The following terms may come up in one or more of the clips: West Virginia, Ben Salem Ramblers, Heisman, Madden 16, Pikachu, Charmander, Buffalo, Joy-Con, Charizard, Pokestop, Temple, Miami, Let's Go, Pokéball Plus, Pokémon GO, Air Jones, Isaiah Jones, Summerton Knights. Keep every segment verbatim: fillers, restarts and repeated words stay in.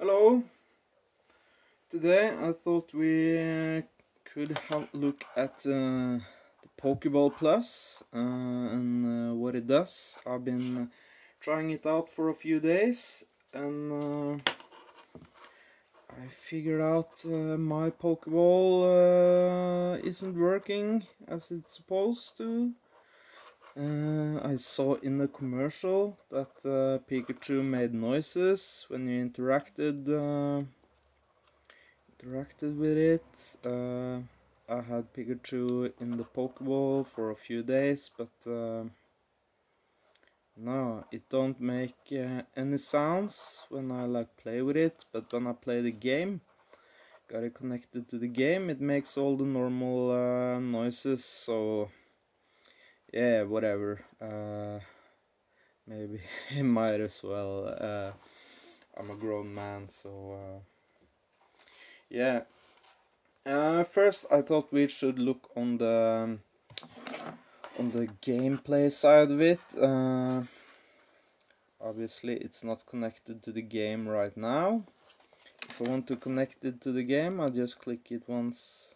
Hello! Today I thought we could have a look at uh, the Pokéball Plus uh, and uh, what it does. I've been trying it out for a few days and uh, I figured out uh, my Pokéball uh, isn't working as it's supposed to. Uh, I saw in the commercial that uh, Pikachu made noises when you interacted uh, interacted with it. Uh, I had Pikachu in the Pokéball for a few days, but uh, no, it don't make uh, any sounds when I like play with it. But when I play the game, got it connected to the game, it makes all the normal uh, noises. So. Yeah, whatever. Uh, maybe I might as well. Uh, I'm a grown man, so uh, yeah. Uh, first, I thought we should look on the on the gameplay side of it. Uh, obviously, it's not connected to the game right now. If I want to connect it to the game, I just click it once,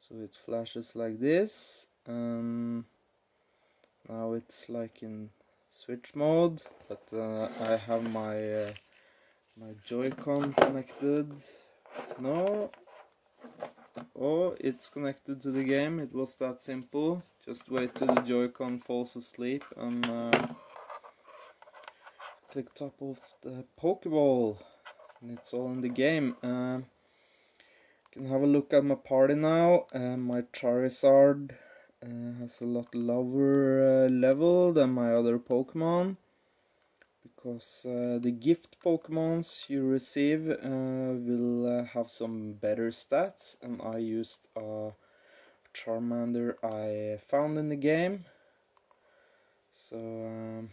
so it flashes like this. Um, now it's like in switch mode, but uh, I have my uh, my Joy-Con connected. No, oh, it's connected to the game. It was that simple. Just wait till the Joy-Con falls asleep and uh, click top of the Pokéball, and it's all in the game. Uh, can have a look at my party now. Uh, my Charizard. Uh, has a lot lower uh, level than my other Pokemon, because uh, the gift Pokemons you receive uh, will uh, have some better stats, and I used a Charmander I found in the game. So um,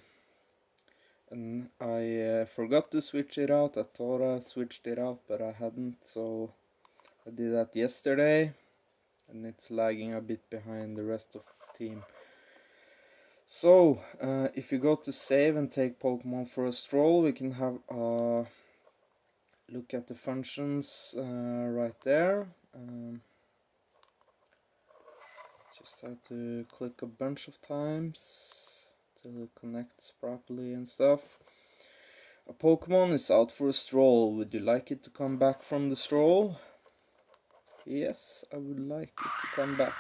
and I uh, forgot to switch it out. I thought I switched it out, but I hadn't, so I did that yesterday. And it's lagging a bit behind the rest of the team. So, uh, if you go to save and take Pokemon for a stroll, we can have a look at the functions uh, right there. Um, just have to click a bunch of times till it connects properly and stuff. A Pokemon is out for a stroll. Would you like it to come back from the stroll? Yes, I would like it to come back.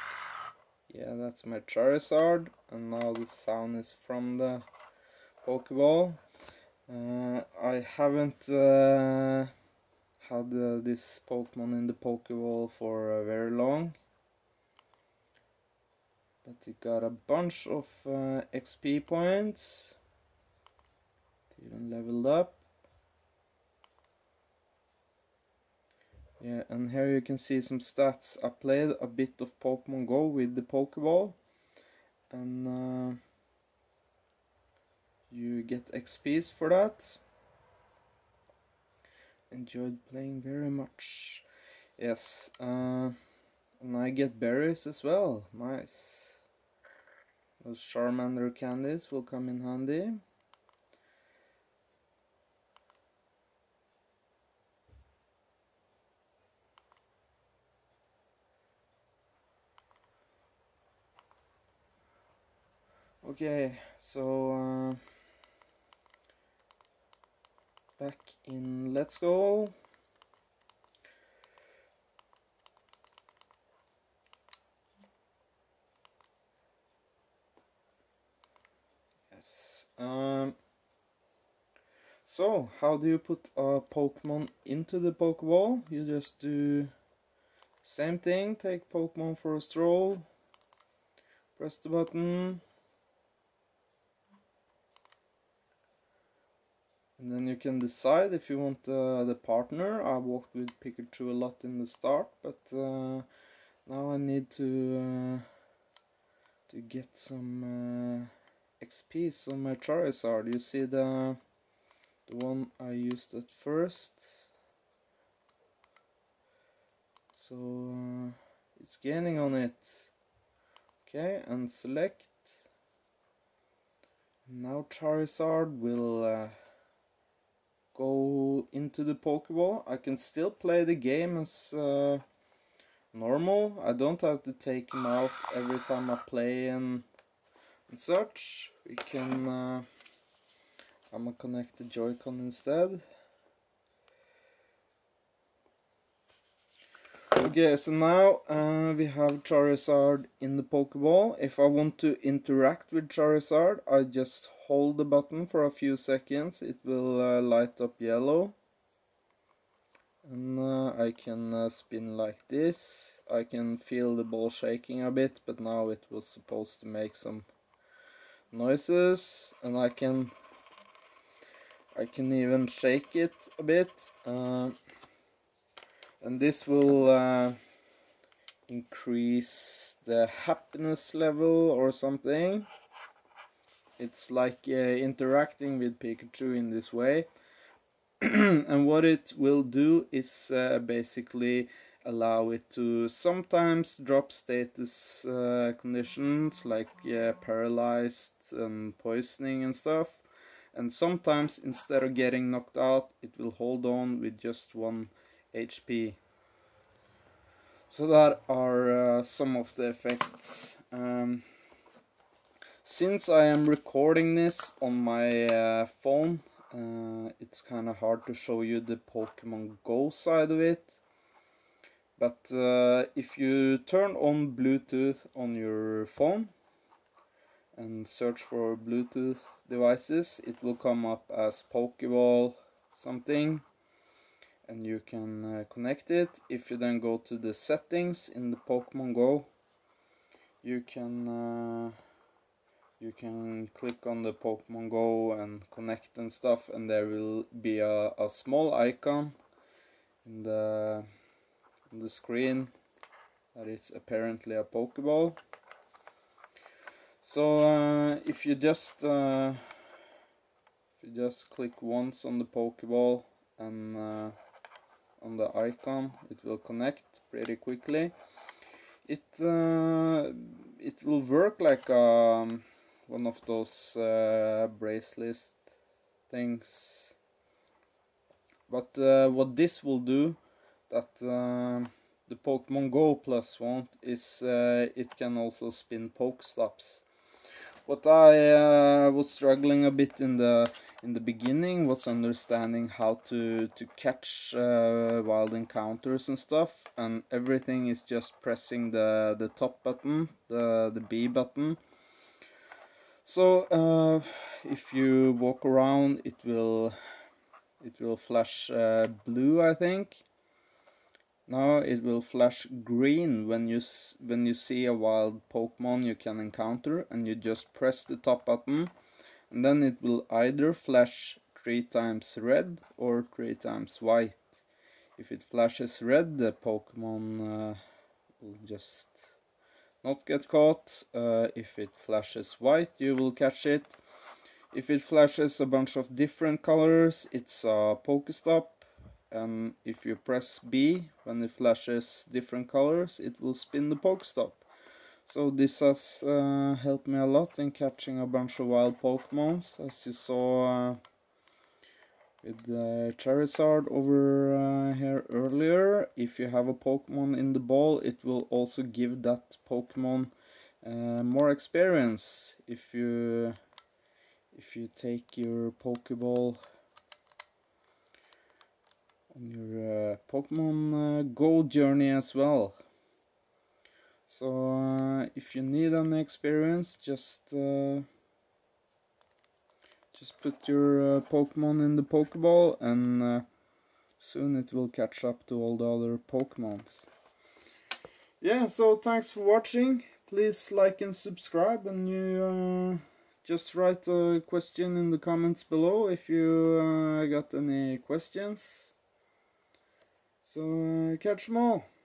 Yeah, that's my Charizard, and now the sound is from the Pokéball. Uh, I haven't uh, had uh, this Pokemon in the Pokéball for uh, very long, but it got a bunch of uh, X P points. It even leveled up. Yeah, and here you can see some stats. I played a bit of Pokemon Go with the Pokéball, and uh, you get X Ps for that. Enjoyed playing very much. Yes, uh, and I get berries as well. Nice. Those Charmander candies will come in handy. Okay, so uh, back in Let's Go. Yes. Um, so, how do you put a Pokemon into the Pokeball? You just do same thing. Take Pokemon for a stroll. Press the button. And then you can decide if you want uh, the partner. I walked with Pikachu a lot in the start, but uh, now I need to uh, to get some uh, X Ps on my Charizard. You see the the one I used at first, so uh, it's gaining on it. Okay, and select. Now Charizard will. Uh, Go into the Pokéball, I can still play the game as uh, normal. I don't have to take him out every time I play and, and such. We can... Uh, I'm gonna connect the Joy-Con instead. Okay, so now uh, we have Charizard in the Pokéball. If I want to interact with Charizard, I just hold the button for a few seconds. It will uh, light up yellow. And uh, I can uh, spin like this. I can feel the ball shaking a bit, but now it was supposed to make some noises. And I can, I can even shake it a bit. Uh, And this will uh, increase the happiness level or something. It's like uh, interacting with Pikachu in this way. And what it will do is uh, basically allow it to sometimes drop status uh, conditions like uh, paralyzed and poisoning and stuff. And sometimes instead of getting knocked out, it will hold on with just one H P. So that are uh, some of the effects. Um, since I am recording this on my uh, phone, uh, it's kind of hard to show you the Pokemon Go side of it. But uh, if you turn on Bluetooth on your phone and search for Bluetooth devices, it will come up as Pokeball something. And you can uh, connect it. If you then go to the settings in the Pokemon Go, you can uh, you can click on the Pokemon Go and connect and stuff, and there will be a, a small icon in the in the screen that is apparently a Pokeball. So uh, if you just uh, if you just click once on the Pokeball and uh, on the icon, it will connect pretty quickly. It uh, it will work like um, one of those uh, bracelet things. But uh, what this will do, that uh, the Pokemon Go Plus won't, is uh, it can also spin Pokestops. What I uh, was struggling a bit in the in the beginning was understanding how to to catch uh, wild encounters and stuff, and everything is just pressing the the top button, the the B button. So uh, if you walk around, it will it will flash uh, blue, I think. Now it will flash green when you when you see a wild Pokemon you can encounter, and you just press the top button, and then it will either flash three times red or three times white. If it flashes red, the Pokemon uh, will just not get caught. Uh, if it flashes white, you will catch it. If it flashes a bunch of different colors, it's a Pokestop. And if you press B when it flashes different colors, it will spin the Pokestop. So this has uh, helped me a lot in catching a bunch of wild Pokemons, as you saw uh, with uh, Charizard over uh, here earlier. If you have a Pokemon in the ball, it will also give that Pokemon uh, more experience. If you if you take your Pokeball on your uh, Pokemon uh, Go journey as well. So uh, if you need an experience, just uh, just put your uh, Pokemon in the Pokeball, and uh, soon it will catch up to all the other Pokemons. Yeah, so thanks for watching. Please like and subscribe, and you. Uh, Just write a question in the comments below if you uh, got any questions. So uh, catch 'em all.